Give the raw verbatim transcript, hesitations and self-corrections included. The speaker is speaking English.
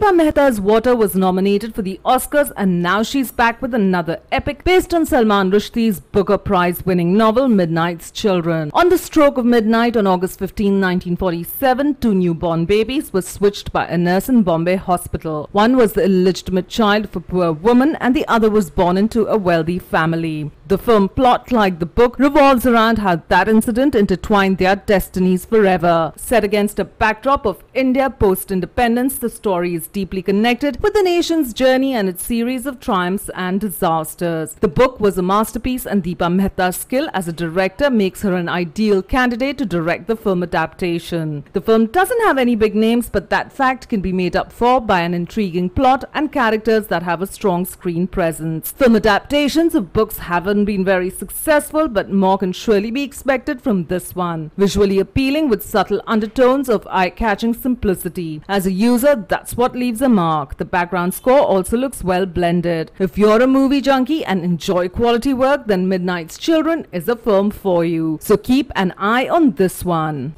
Deepa Mehta's Water was nominated for the Oscars, and now she's back with another epic based on Salman Rushdie's Booker Prize winning novel Midnight's Children. On the stroke of midnight on August fifteenth, nineteen forty-seven, two newborn babies were switched by a nurse in Bombay hospital. One was the illegitimate child of a poor woman and the other was born into a wealthy family. The film plot, like the book, revolves around how that incident intertwined their destinies forever. Set against a backdrop of India post-independence, the story is deeply connected with the nation's journey and its series of triumphs and disasters. The book was a masterpiece, and Deepa Mehta's skill as a director makes her an ideal candidate to direct the film adaptation. The film doesn't have any big names, but that fact can be made up for by an intriguing plot and characters that have a strong screen presence. Film adaptations of books haven't been very successful, but more can surely be expected from this one. Visually appealing with subtle undertones of eye-catching simplicity. As a user, that's what leaves a mark. The background score also looks well blended. If you're a movie junkie and enjoy quality work, then Midnight's Children is a film for you. So keep an eye on this one.